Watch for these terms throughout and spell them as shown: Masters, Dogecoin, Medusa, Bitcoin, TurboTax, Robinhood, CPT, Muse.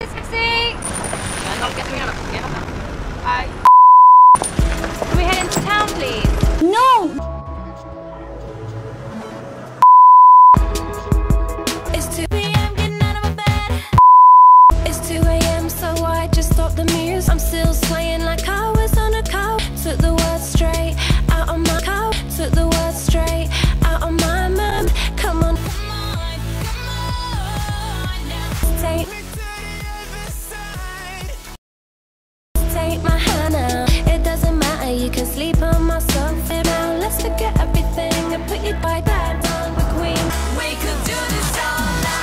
Can we head into town, please? No! The muse, I'm still slaying like I was on a couch. Took the words straight out of my couch. Took the words straight out of my mind. Come on, come on, come on now. Take my hand out. It doesn't matter, you can sleep on my sofa now. Let's forget everything and put you by that down the queen. We could do this all night.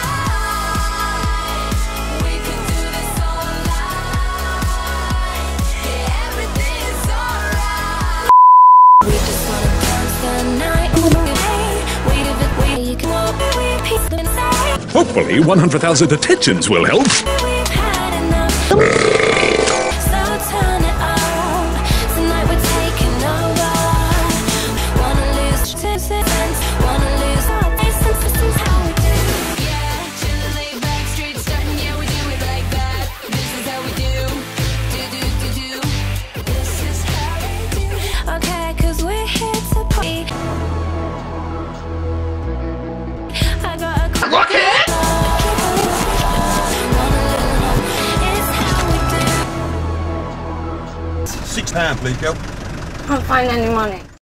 Hopefully, 100,000 detentions will help. £6, please, girl. Can't find any money.